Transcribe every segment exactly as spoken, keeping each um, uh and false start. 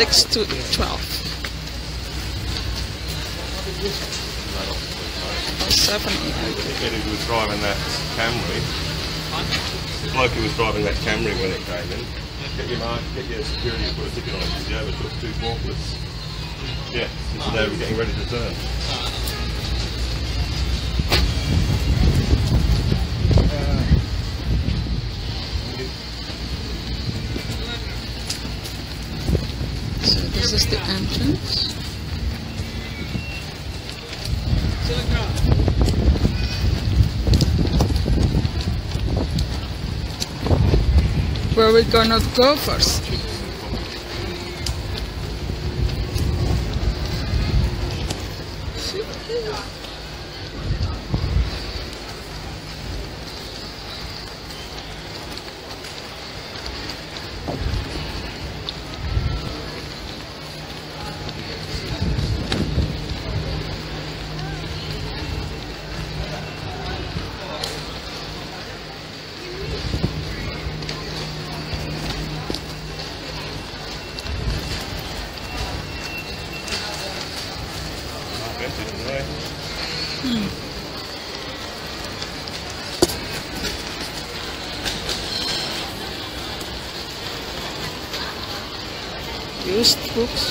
six to twelve. seven. Eddie was driving that Camry. Like he was driving that Camry when it came in. Get your mark, get your security, put a ticket on it, you overtook two forklifts. Yeah, since today we're getting ready to turn. So this is the entrance. Where we're gonna go first. Used books,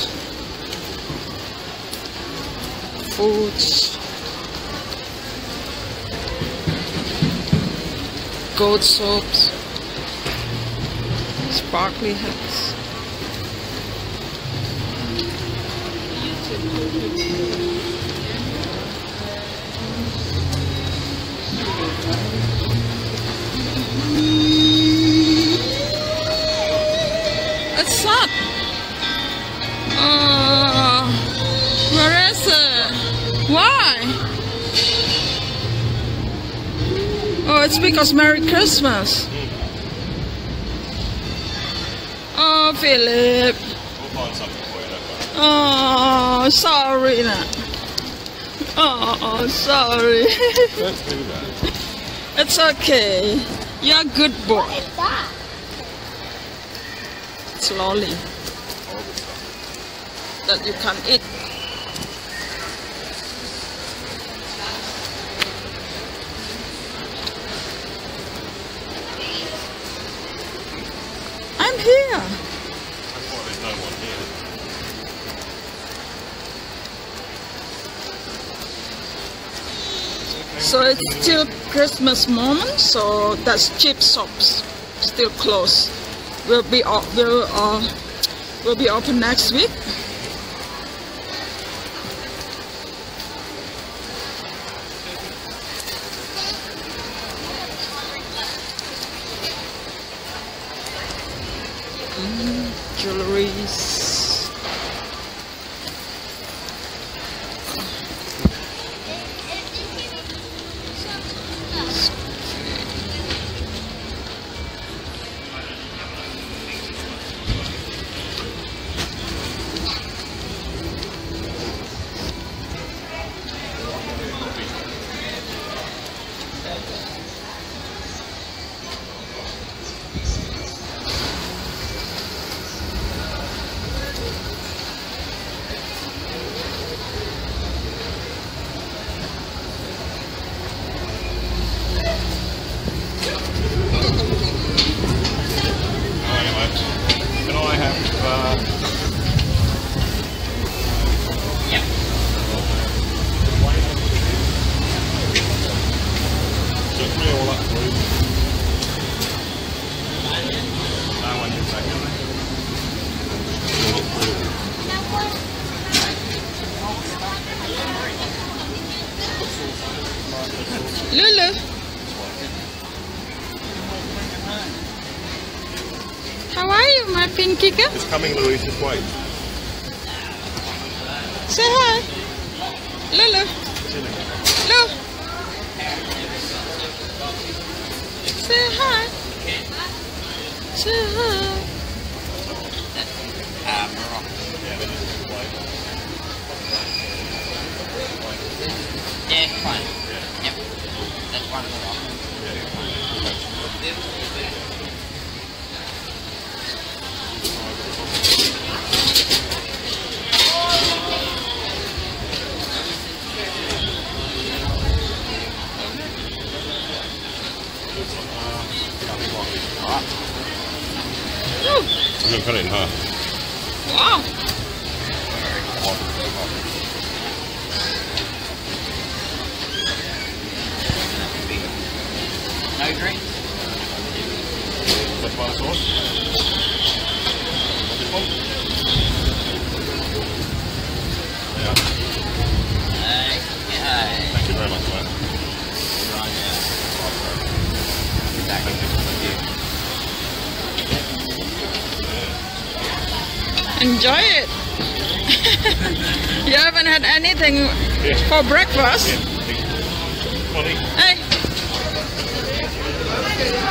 foods, gold soaps, sparkly hats. It's up. Uh, where is it? Why? Oh, it's because Merry Christmas. Oh, Philip. We'll find something for you, don't worry. Oh, sorry, Nad. Oh, sorry. Let's do that. It's okay. You're a good boy. What is that? It's lolly. That you can eat. I'm here. That's why there's no one here. It's okay. So it's still Christmas moment, so that's cheap shops still closed. We'll be up, we'll uh, we'll be open next week. Jewelries. Lulu, how are you, my pinky girl? It's coming, Louise, just wait. Say hi. Lulu. Lulu. Say hi. Say hi. Yeah, fine. Yep. That's one of the ones. I'm gonna put it in half. Wow. No drinks? That's one sauce. This one? Yeah. Okay. Thank you very much, man. Enjoy it. You haven't had anything yeah. for breakfast. Yeah. Hey,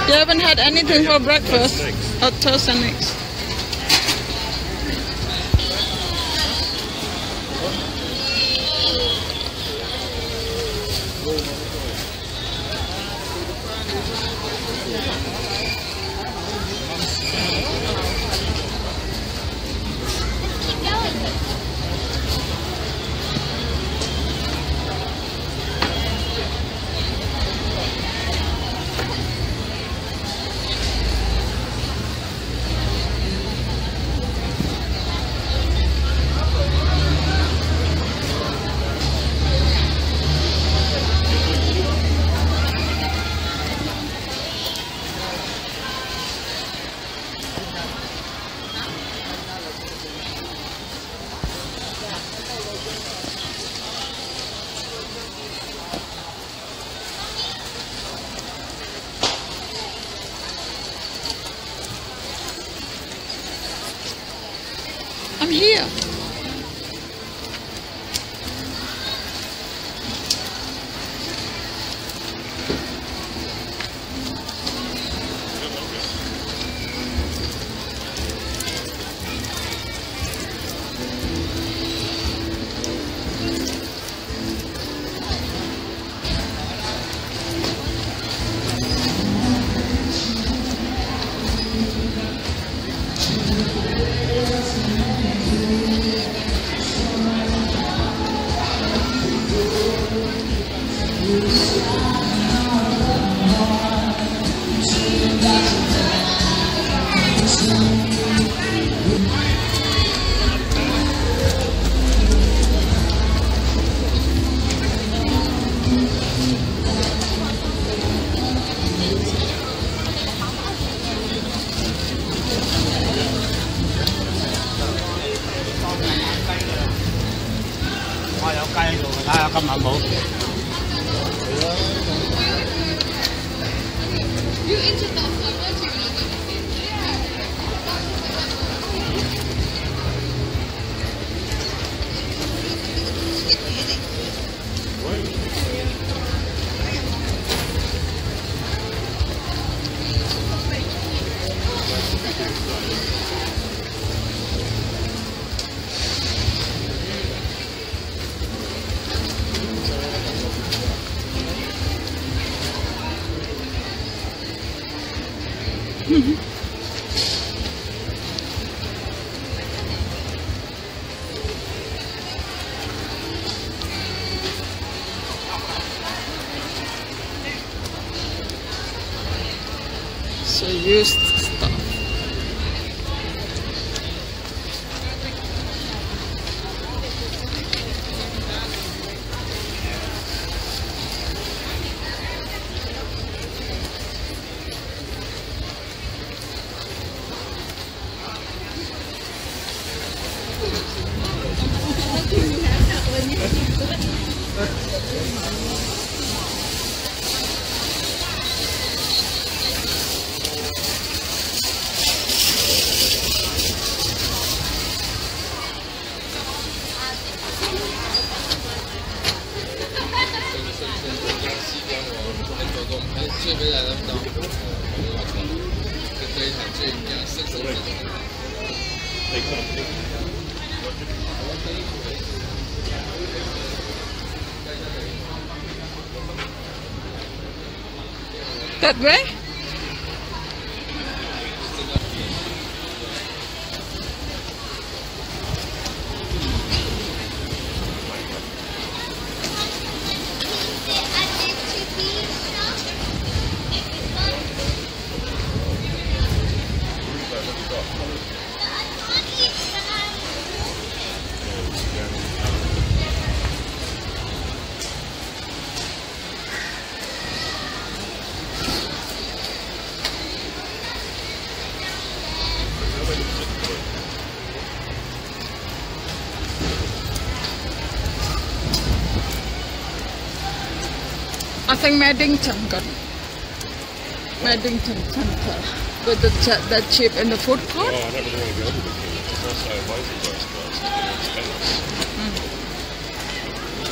you haven't had anything yeah, yeah. for breakfast. Hot toast and eggs. I'm here. So used stuff. That way? think Maddington got Maddington Temple with the ch that chip in the food court. Well, I don't really go to the food. There's also loads of those guys to do expense. Mm. Philip,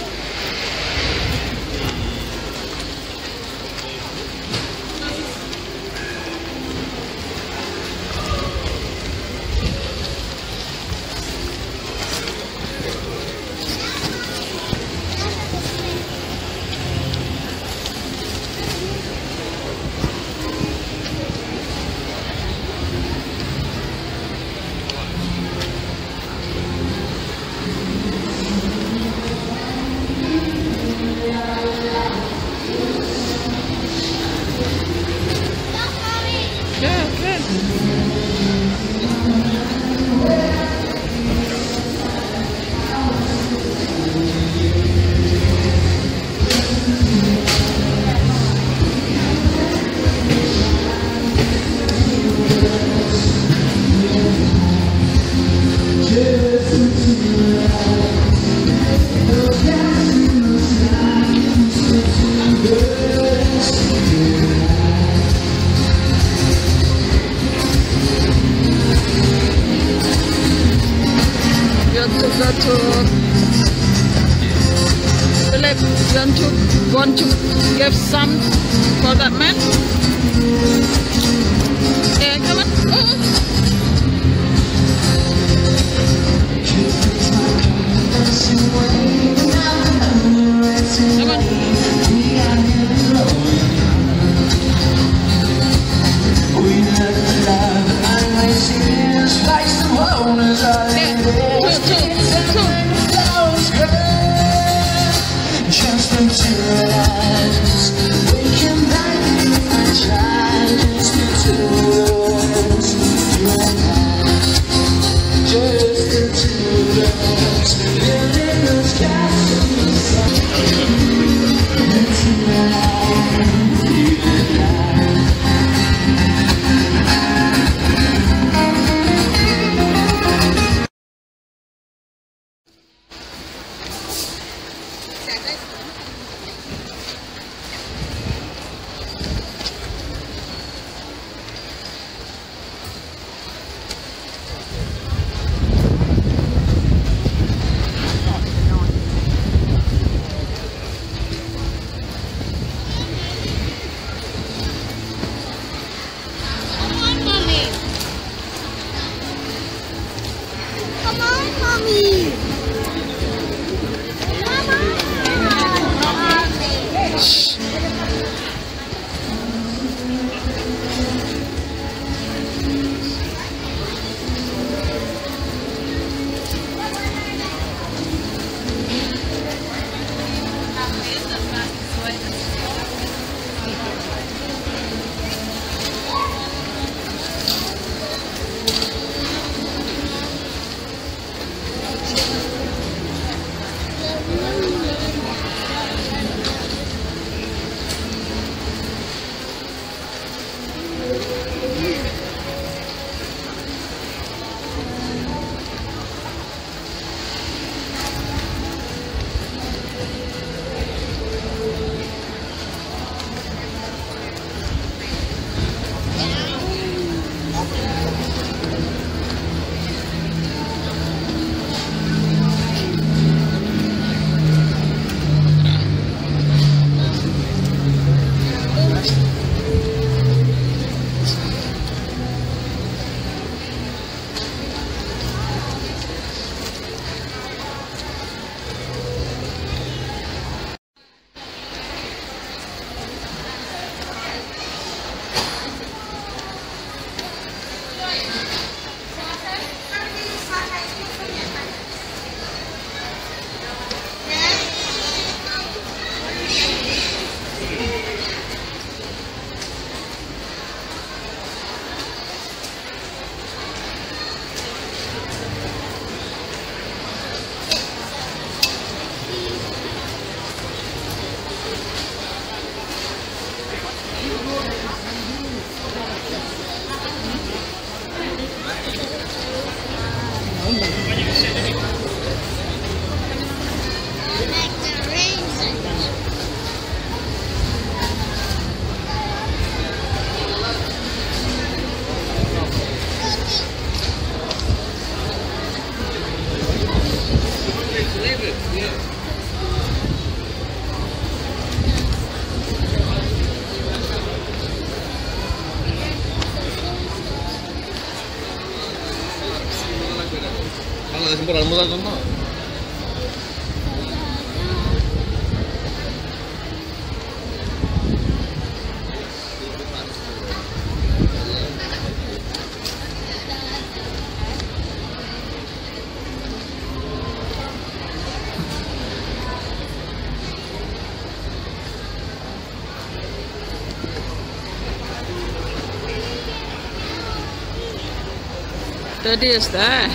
don't you want to give some for that man? Yeah, come on. Oh. Come on. Yeah. Two, two, two. Just into your eyes. 이걸 안 받았잖아. What is that?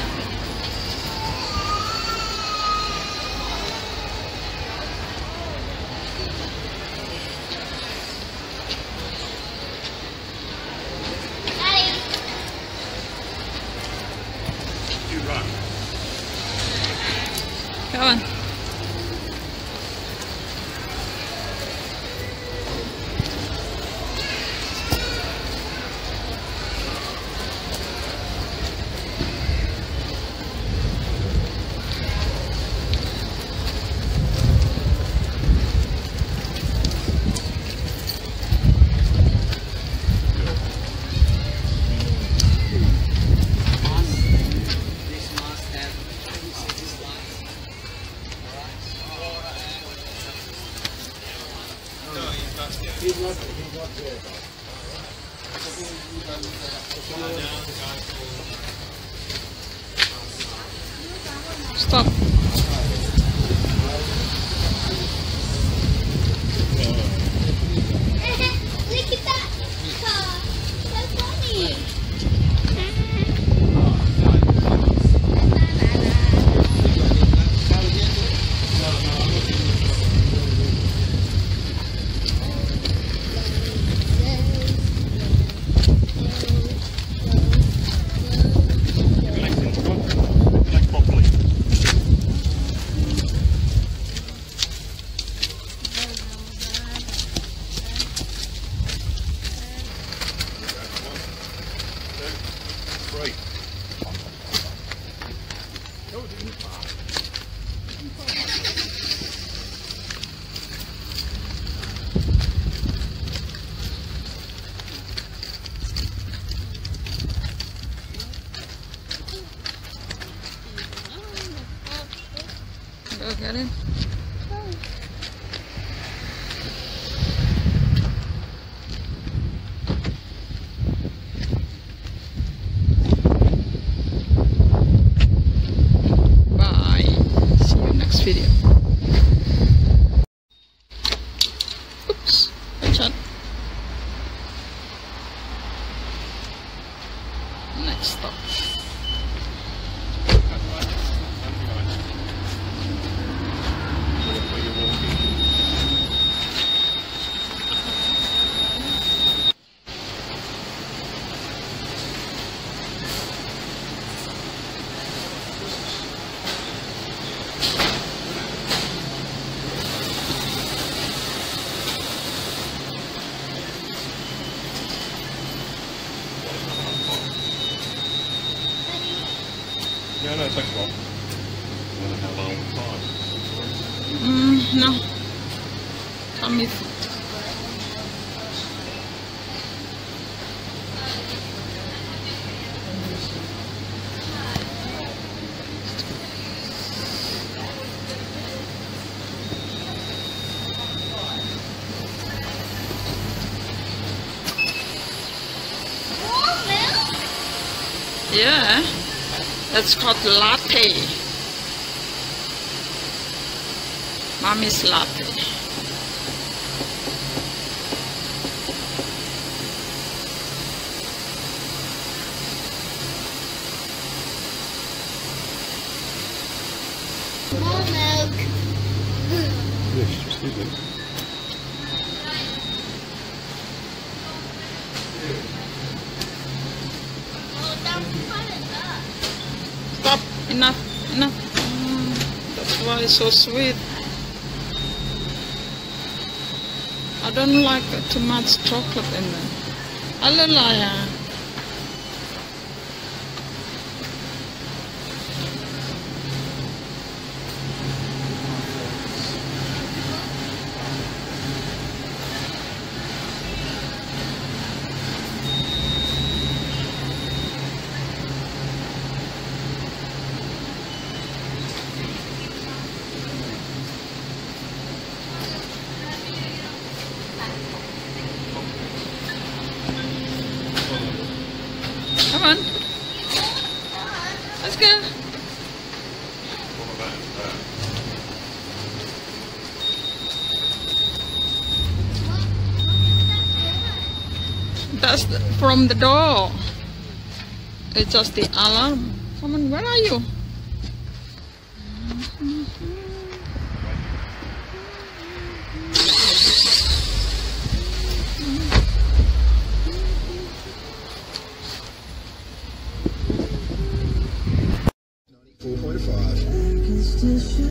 You run. Come on. He's not, he's not there. Stop. Look at that. That's funny. Got it? Bye. See you next video. Oops. Good shot. Next stop. No, no, it takes a while. Mm, no. I'm eating. Oh, milk? Yeah. That's called latte. Mommy's latte. More milk. Yes, just eat it. Enough, enough. Mm, that's why it's so sweet. I don't like too much chocolate in it. Hallelujah. Come on. Let's go. That's the, from the door. It's just the alarm. Come on, where are you? ninety-four point five.